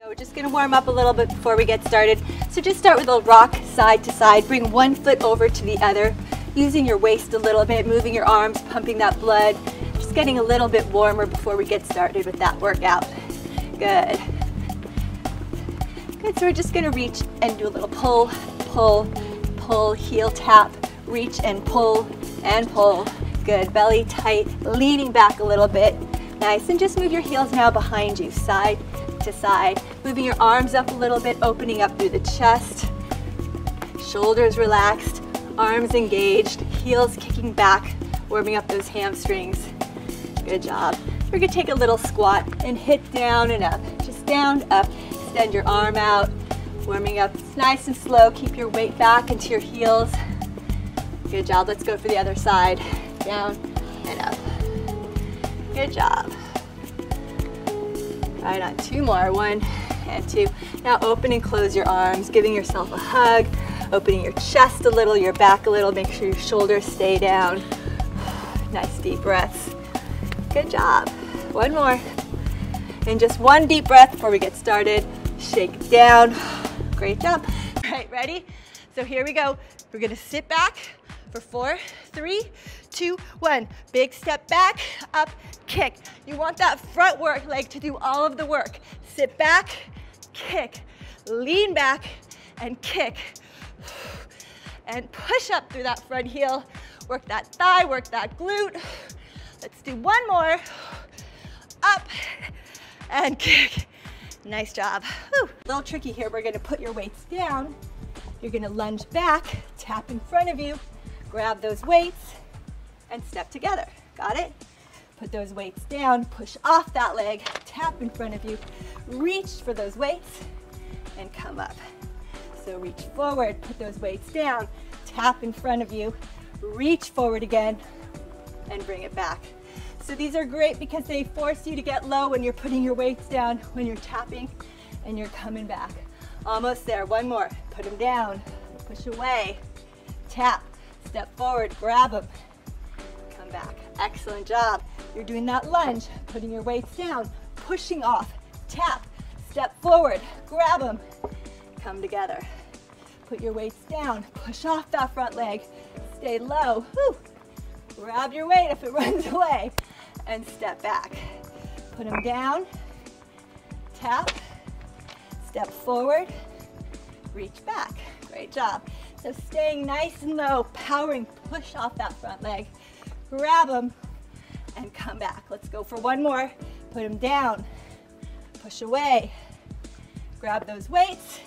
So we're just going to warm up a little bit before we get started. So just start with a rock side to side. Bring one foot over to the other, using your waist a little bit, moving your arms, pumping that blood. Just getting a little bit warmer before we get started with that workout. Good. Good, so we're just going to reach and do a little pull, pull, pull, heel tap, reach and pull. Good, belly tight, leaning back a little bit. Nice, and just move your heels now behind you, side to side, moving your arms up a little bit, opening up through the chest, shoulders relaxed, arms engaged, heels kicking back, warming up those hamstrings. Good job. We're gonna take a little squat and hit down and up, just down, up, extend your arm out, warming up. It's nice and slow, keep your weight back into your heels. Good job, let's go for the other side, down and up. Good job. Right on, two more, one and two. Now open and close your arms, giving yourself a hug, opening your chest a little, your back a little, make sure your shoulders stay down. Nice deep breaths. Good job. One more. And just one deep breath before we get started. Shake down. Great job. All right, ready? So here we go. We're gonna sit back for 4, 3, 2, 1. Big step back, up, kick. You want that front work leg to do all of the work. Sit back, kick. Lean back and kick. And push up through that front heel. Work that thigh, work that glute. Let's do one more. Up and kick. Nice job. Whew. A little tricky here. We're gonna put your weights down. You're gonna lunge back, tap in front of you, grab those weights, and step together. Got it? Put those weights down, push off that leg, tap in front of you, reach for those weights, and come up. So reach forward, put those weights down, tap in front of you, reach forward again, and bring it back. So these are great because they force you to get low when you're putting your weights down, when you're tapping, and you're coming back. Almost there, one more. Put them down, push away, tap, step forward, grab them, come back. Excellent job. You're doing that lunge, putting your weights down, pushing off, tap, step forward, grab them, come together. Put your weights down, push off that front leg, stay low, whew. Grab your weight if it runs away, and step back. Put them down, tap, step forward, reach back. Great job. So staying nice and low, powering, push off that front leg, grab them, and come back. Let's go for one more. Put them down, push away, grab those weights,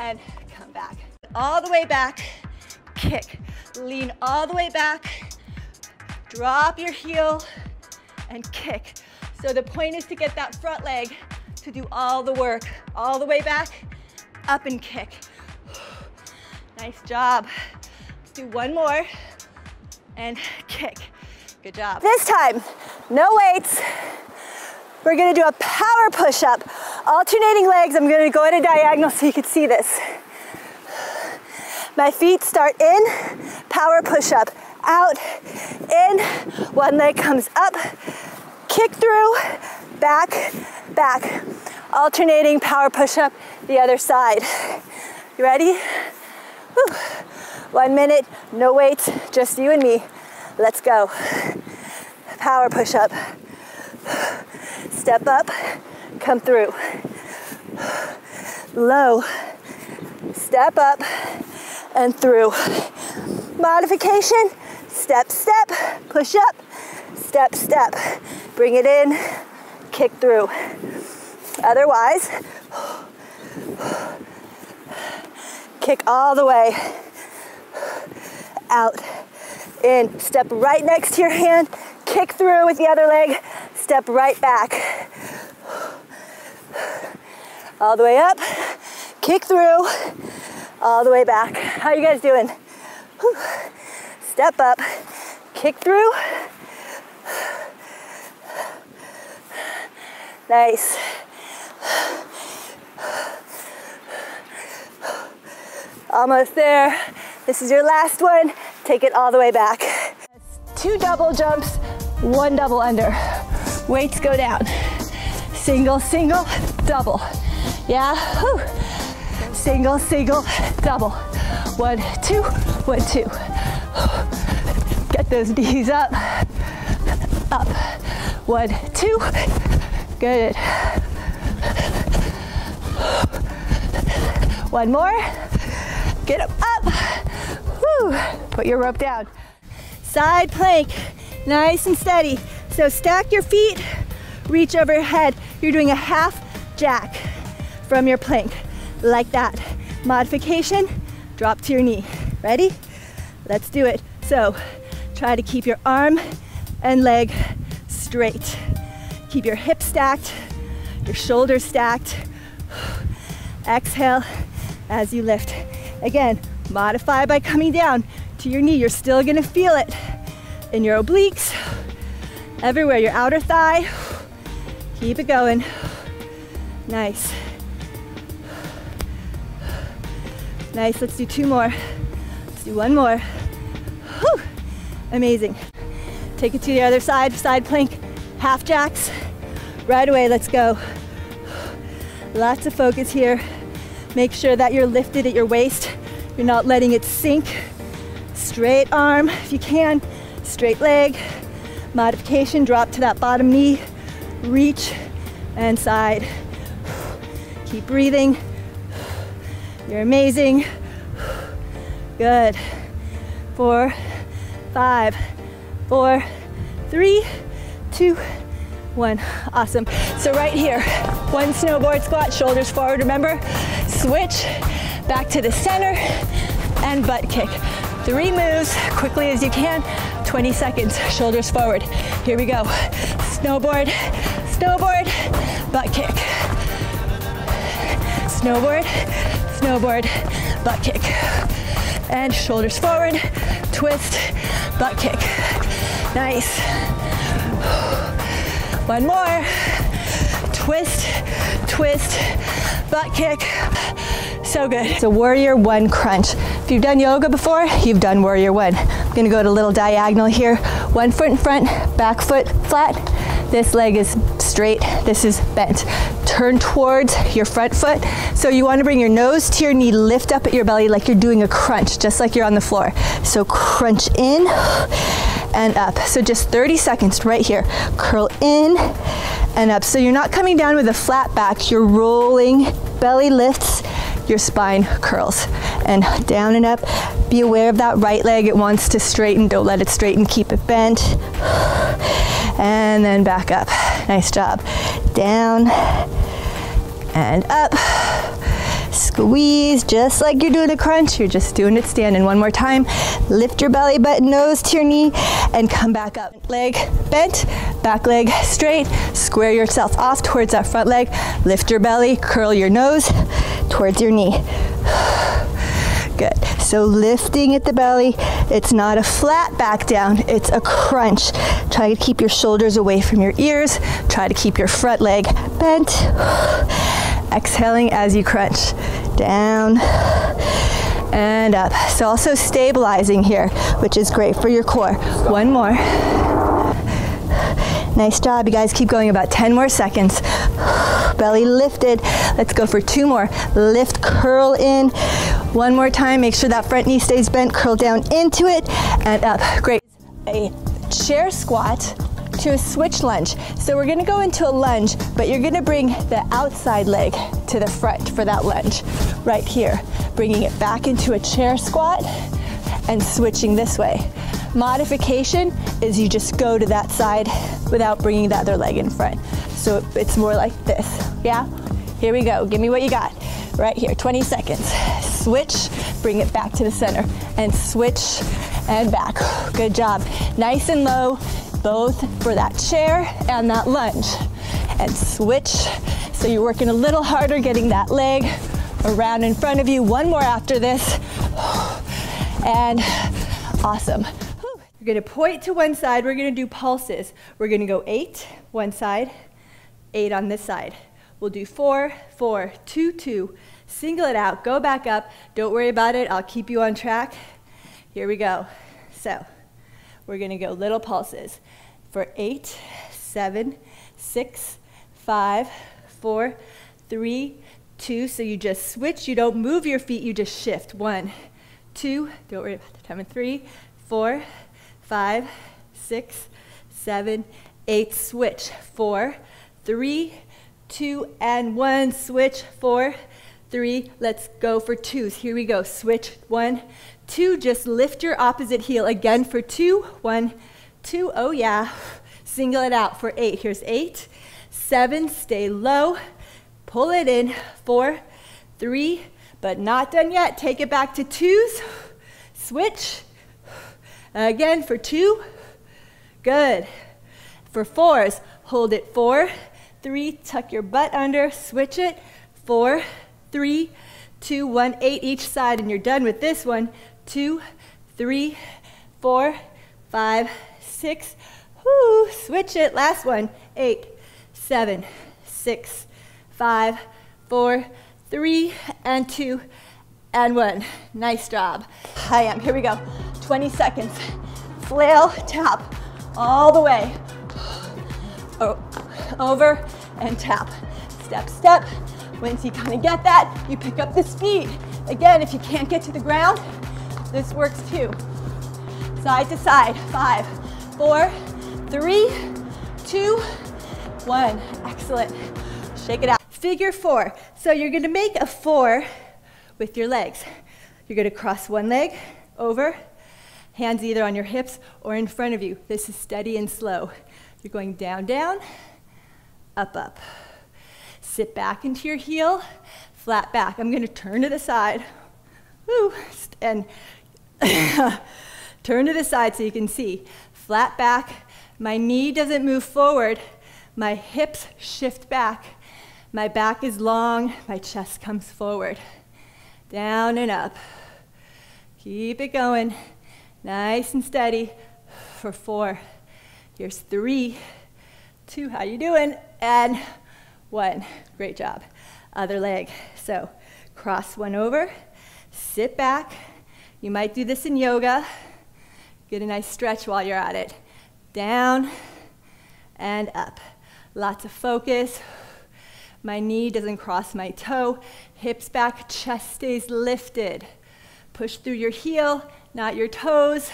and come back. All the way back, kick. Lean all the way back, drop your heel, and kick. So the point is to get that front leg to do all the work. All the way back, up and kick. Nice job. Let's do one more and kick. Good job. This time, no weights. We're gonna do a power push-up, alternating legs. I'm gonna go at a diagonal so you can see this. My feet start in, power push-up, out, in, one leg comes up, kick through, back, back. Alternating power push-up, the other side. You ready? Whew. 1 minute, no weights, just you and me. Let's go. Power push-up. Step up, come through. Low, step up and through. Modification, step, step, push up, step, step. Bring it in, kick through. Otherwise, kick all the way out, in. Step right next to your hand, kick through with the other leg, step right back. All the way up, kick through, all the way back. How you guys doing? Whew. Step up, kick through. Nice. Almost there. This is your last one. Take it all the way back. That's 2 double jumps, 1 double under. Weights go down. Single, single, double. Yeah, whew. Single, single, double. 1, 2, 1, 2. Get those knees up, up. 1, 2, good. 1 more, get up, up. Whew. Put your rope down. Side plank, nice and steady. So stack your feet, reach overhead. You're doing a half jack from your plank, like that. Modification, drop to your knee. Ready? Let's do it. So try to keep your arm and leg straight. Keep your hips stacked, your shoulders stacked. Exhale as you lift. Again, modify by coming down to your knee. You're still gonna feel it in your obliques, everywhere, your outer thigh. Keep it going. Nice. Nice, let's do 2 more. Let's do 1 more. Whew. Amazing. Take it to the other side, side plank, half jacks. Right away, let's go. Lots of focus here. Make sure that you're lifted at your waist. You're not letting it sink. Straight arm, if you can. Straight leg. Modification, drop to that bottom knee. Reach and side. Keep breathing. You're amazing. Good. 4, 5, 4, 3, 2, 1. Awesome. So right here, 1 snowboard squat, shoulders forward, remember. Switch back to the center and butt kick. 3 moves, quickly as you can. 20 seconds, shoulders forward. Here we go. Snowboard, snowboard, butt kick. Snowboard, snowboard, butt kick. And shoulders forward, twist, butt kick. Nice. 1 more. Twist, twist, butt kick. So good. It's a warrior 1 crunch. If you've done yoga before, you've done warrior 1. I'm gonna go to a little diagonal here. 1 foot in front, back foot flat. This leg is straight, this is bent. Turn towards your front foot. So you wanna bring your nose to your knee, lift up at your belly like you're doing a crunch, just like you're on the floor. So crunch in and up. So just 30 seconds right here. Curl in and up. So you're not coming down with a flat back, you're rolling, belly lifts, your spine curls. And down and up. Be aware of that right leg, it wants to straighten, don't let it straighten, keep it bent. And then back up. Nice job. Down and up. Squeeze, just like you're doing a crunch, you're just doing it standing. 1 more time. Lift your belly button, nose to your knee, and come back up. Leg bent, back leg straight. Square yourself off towards that front leg. Lift your belly, curl your nose towards your knee. Good. So lifting at the belly, it's not a flat back down, it's a crunch. Try to keep your shoulders away from your ears. Try to keep your front leg bent. Exhaling as you crunch. Down and up. So also stabilizing here, which is great for your core. 1 more. Nice job, you guys. Keep going about 10 more seconds. Belly lifted. Let's go for 2 more. Lift, curl in. 1 more time. Make sure that front knee stays bent. Curl down into it and up. Great. A chair squat to a switch lunge. So we're gonna go into a lunge, but you're gonna bring the outside leg to the front for that lunge. Right here. Bringing it back into a chair squat and switching this way. Modification is you just go to that side without bringing the other leg in front. So it's more like this, yeah? Here we go, give me what you got. Right here, 20 seconds. Switch, bring it back to the center, and switch and back. Good job. Nice and low, both for that chair and that lunge. And switch, so you're working a little harder getting that leg around in front of you. 1 more after this, and awesome. You're gonna point to one side, we're gonna do pulses. We're gonna go 8, one side, 8 on this side. We'll do 4, 4, 2, 2. Single it out, go back up. Don't worry about it, I'll keep you on track. Here we go. So, we're gonna go little pulses for 8, 7, 6, 5, 4, 3, 2. So you just switch. You don't move your feet. You just shift. 1, 2. Don't worry about the time. And 3, 4, 5, 6, 7, 8. Switch. 4, 3, 2, and 1. Switch. 4, 3. Let's go for 2s. Here we go. Switch. 1, 2. Just lift your opposite heel again for 2. 1, 2. Oh yeah. Single it out for 8. Here's 8, 7. Stay low. Pull it in. 4, 3. But not done yet. Take it back to 2s. Switch. Again for 2. Good. For 4s, hold it. 4, 3. Tuck your butt under. Switch it. 4, 3, 2, 1, 8 each side, and you're done with this one. 2, 3, 4, 5, 6. Whoo, switch it. Last one. 8, 7, 6, 5, 4, 3, and 2, and 1. Nice job. I am. Here we go. 20 seconds. Flail tap all the way. Over and tap. Step, step. Once you kind of get that, you pick up the speed. Again, if you can't get to the ground, this works too. Side to side. 5, 4, 3, 2, 1. Excellent. Shake it out. Figure 4. So you're going to make a 4 with your legs. You're going to cross one leg over, hands either on your hips or in front of you. This is steady and slow. You're going down, down, up, up. Sit back into your heel, flat back. I'm going to turn to the side. Woo, and turn to the side so you can see. Flat back. My knee doesn't move forward. My hips shift back. My back is long. My chest comes forward. Down and up. Keep it going. Nice and steady for 4. Here's 3, 2. How you doing? And 1. Great job. Other leg. So cross one over, sit back. You might do this in yoga. Get a nice stretch while you're at it. Down and up. Lots of focus. My knee doesn't cross my toe. Hips back, chest stays lifted. Push through your heel, not your toes.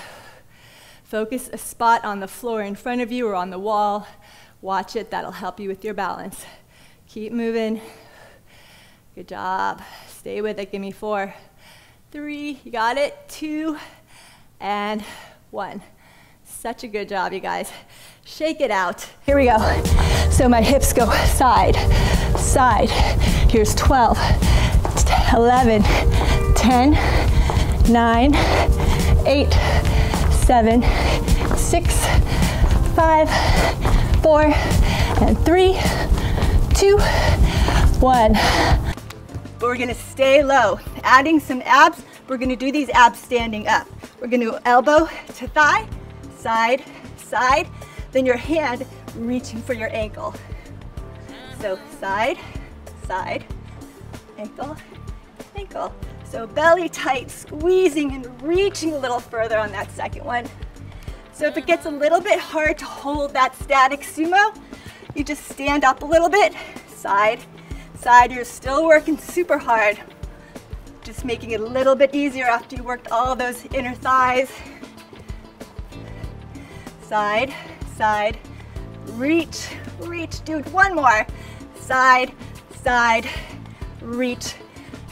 Focus a spot on the floor in front of you or on the wall. Watch it. That'll help you with your balance. Keep moving. Good job. Stay with it. Give me 4, 3. You got it. 2, and 1. Such a good job, you guys. Shake it out. Here we go. So my hips go side, side. Here's 12, 11, 10, 9, 8, 7, 6, 5, 4, and 3. 2, 1. But we're gonna stay low, adding some abs. We're gonna do these abs standing up. We're gonna go elbow to thigh, side, side, then your hand reaching for your ankle. So side, side, ankle, ankle. So belly tight, squeezing and reaching a little further on that second one. So if it gets a little bit hard to hold that static sumo, you just stand up a little bit, side, side. You're still working super hard. Just making it a little bit easier after you worked all those inner thighs. Side, side, reach, reach. Dude, one more. Side, side, reach,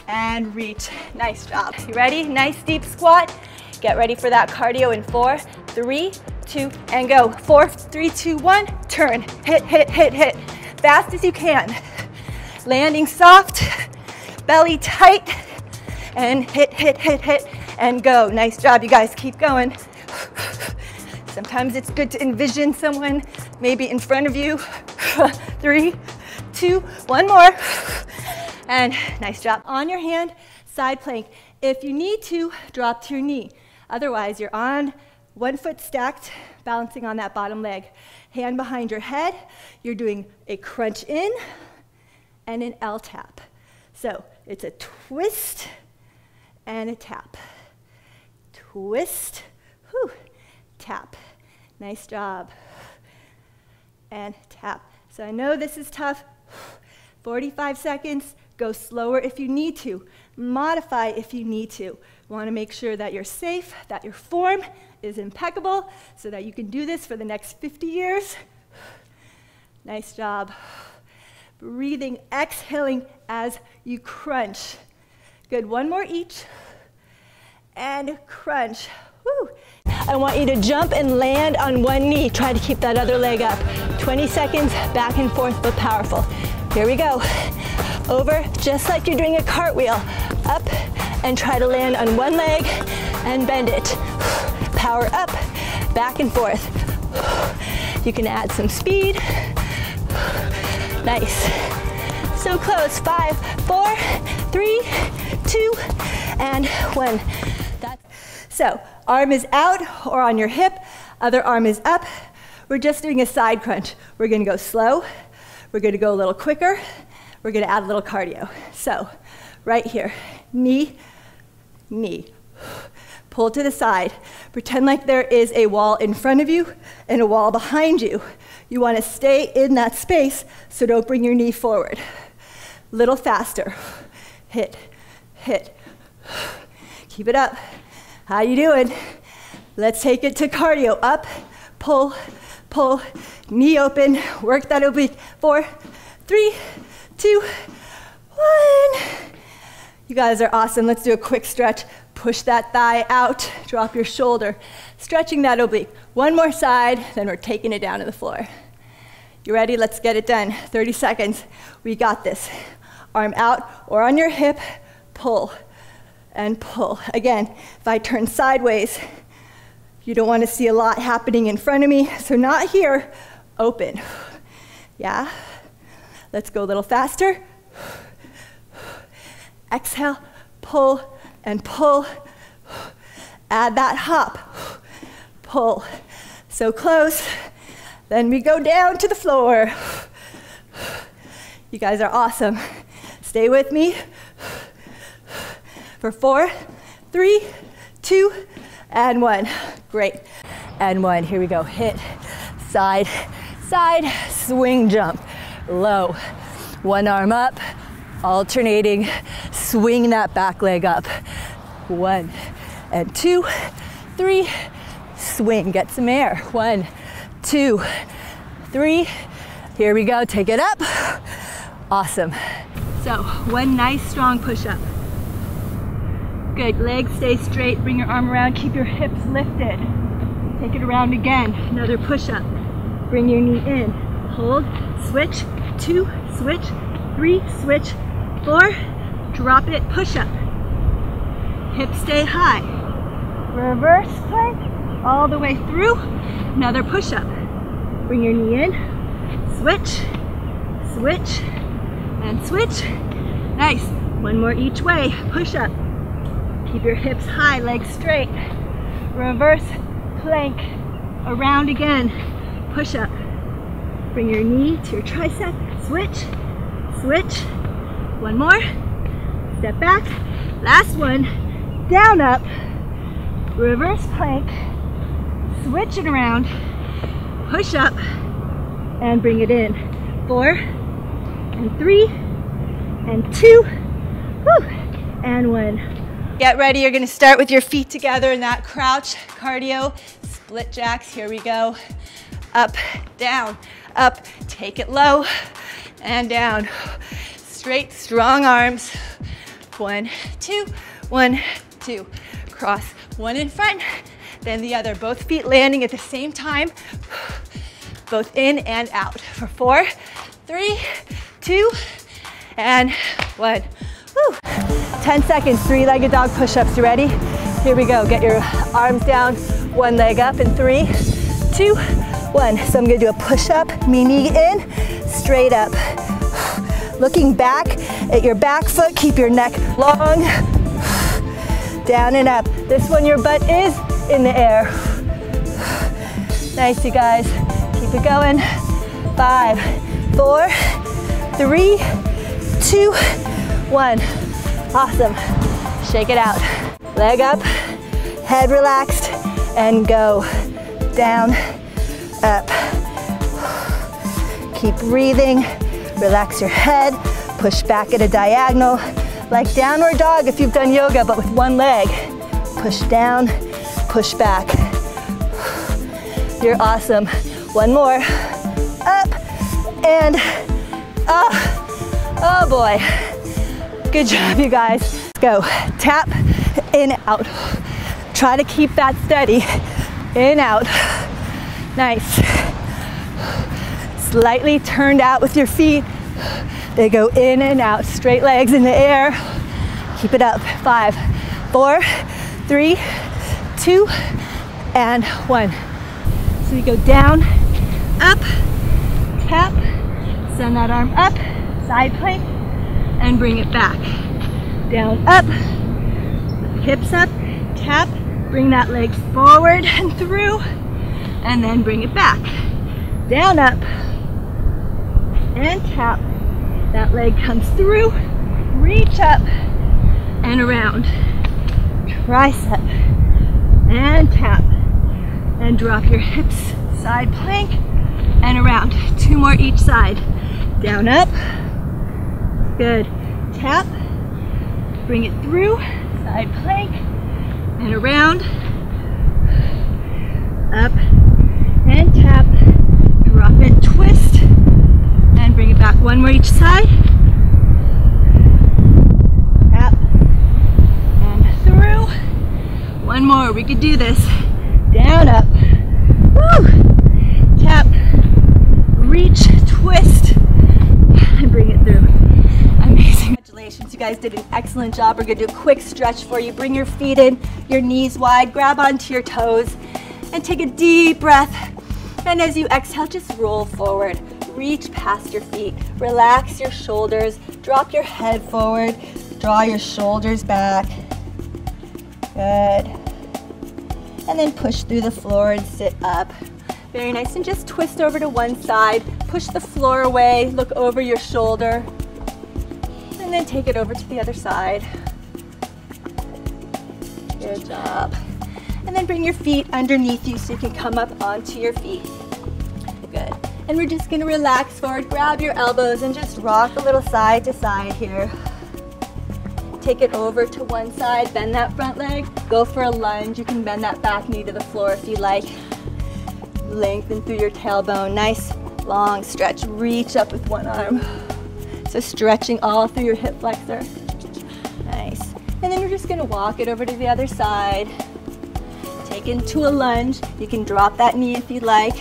and reach. Nice job. You ready? Nice deep squat. Get ready for that cardio in 4, 3, 2, and go. 4, 3, 2, 1, turn. Hit, hit, hit, hit. Fast as you can. Landing soft, belly tight, and hit, hit, hit, hit, and go. Nice job, you guys. Keep going. Sometimes it's good to envision someone maybe in front of you. 3, 2, 1 more. And nice job. On your hand, side plank. If you need to, drop to your knee. Otherwise, you're on one foot stacked, balancing on that bottom leg. Hand behind your head. You're doing a crunch in and an L tap. So it's a twist and a tap. Twist, whew, tap. Nice job. And tap. So I know this is tough. 45 seconds, go slower if you need to. Modify if you need to. Want to make sure that you're safe, that your form is impeccable, so that you can do this for the next 50 years. Nice job. Breathing, exhaling as you crunch. Good, one more each. And crunch. Woo. I want you to jump and land on one knee. Try to keep that other leg up. 20 seconds, back and forth, but powerful. Here we go. Over, just like you're doing a cartwheel. Up, and try to land on one leg, and bend it. Power up, back and forth. You can add some speed. Nice. So close. 5, 4, 3, 2, and 1. So, arm is out or on your hip, other arm is up. We're just doing a side crunch. We're gonna go slow, we're gonna go a little quicker, we're gonna add a little cardio. So, right here, knee, knee. Pull to the side. Pretend like there is a wall in front of you and a wall behind you. You wanna stay in that space, so don't bring your knee forward. Little faster. Hit, hit. Keep it up. How you doing? Let's take it to cardio. Up, pull, pull, knee open, work that oblique. 4, 3, 2, 1. You guys are awesome. Let's do a quick stretch. Push that thigh out, drop your shoulder, stretching that oblique. One more side, then we're taking it down to the floor. You ready? Let's get it done. 30 seconds. We got this. Arm out or on your hip, pull. And pull. Again, if I turn sideways, you don't want to see a lot happening in front of me, so not here, open. Yeah? Let's go a little faster. Exhale, pull, and pull. Add that hop. Pull. So close. Then we go down to the floor. You guys are awesome. Stay with me. For 4, 3, 2, and 1. Great. And one. Here we go. Hit, side, side, swing jump. Low. One arm up, alternating, swing that back leg up. 1 and 2, 3, swing. Get some air. 1, 2, 3. Here we go. Take it up. Awesome. So one nice strong push-up. Good, legs stay straight, bring your arm around, keep your hips lifted. Take it around again, another push-up. Bring your knee in, hold, switch, 2, switch, 3, switch, 4, drop it, push-up. Hips stay high. Reverse plank, all the way through, another push-up. Bring your knee in, switch, switch, and switch. Nice, one more each way, push-up. Keep your hips high, legs straight. Reverse plank, around again. Push up. Bring your knee to your tricep. Switch, switch. One more. Step back. Last one. Down up. Reverse plank. Switch it around. Push up and bring it in. 4 and 3 and 2. Whew, and 1. Get ready, you're gonna start with your feet together in that crouch, cardio, split jacks, here we go. Up, down, up, take it low, and down. Straight, strong arms. 1, 2, 1, 2. Cross, one in front, then the other. Both feet landing at the same time, both in and out. For 4, 3, 2, and 1. Woo. 10 seconds, three-legged dog push-ups. You ready? Here we go. Get your arms down, one leg up in 3, 2, 1. So I'm gonna do a push-up, knee in, straight up. Looking back at your back foot, keep your neck long. Down and up. This one, your butt is in the air. Nice, you guys. Keep it going. 5, 4, 3, 2, 1. Awesome. Shake it out. Leg up, head relaxed, and go. Down, up. Keep breathing, relax your head, push back at a diagonal, like downward dog if you've done yoga, but with one leg. Push down, push back. You're awesome. One more. Up and up. Oh boy. Good job, you guys. Go. Tap in, out. Try to keep that steady. In, out. Nice. Slightly turned out with your feet. They go in and out. Straight legs in the air. Keep it up. 5, 4, 3, 2, and 1. So you go down, up, tap, send that arm up, side plank, and bring it back. Down, up, hips up, tap, bring that leg forward and through, and then bring it back. Down, up, and tap. That leg comes through, reach up, and around. Tricep, and tap. And drop your hips, side plank, and around. 2 more each side. Down, up, good. Tap, bring it through, side plank, and around. Up, and tap, drop it, twist, and bring it back. 1 more each side. Up, and through. 1 more, we could do this. Down, up, woo, tap, reach, twist, and bring it through. Amazing. Congratulations, you guys did an excellent job. We're gonna do a quick stretch for you. Bring your feet in, your knees wide, grab onto your toes, and take a deep breath. And as you exhale, just roll forward. Reach past your feet, relax your shoulders, drop your head forward, draw your shoulders back. Good. And then push through the floor and sit up. Very nice, and just twist over to one side, push the floor away, look over your shoulder, and then take it over to the other side. Good job. And then bring your feet underneath you so you can come up onto your feet. Good, and we're just gonna relax forward, grab your elbows and just rock a little side to side here. Take it over to one side, bend that front leg, go for a lunge. You can bend that back knee to the floor if you like. Lengthen through your tailbone, nice long stretch. Reach up with one arm. So stretching all through your hip flexor. Nice. And then you're just gonna walk it over to the other side. Take into a lunge. You can drop that knee if you like.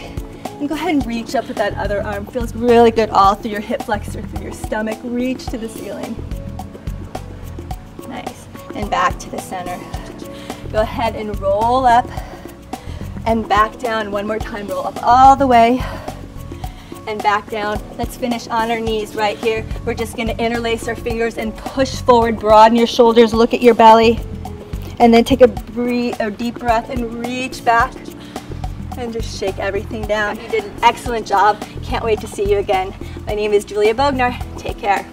And go ahead and reach up with that other arm. Feels really good all through your hip flexor, through your stomach. Reach to the ceiling. And back to the center. Go ahead and roll up and back down. One more time, roll up all the way and back down. Let's finish on our knees right here. We're just gonna interlace our fingers and push forward, broaden your shoulders, look at your belly, and then take a deep breath and reach back and just shake everything down. You did an excellent job. Can't wait to see you again. My name is Julia Bogner. Take care.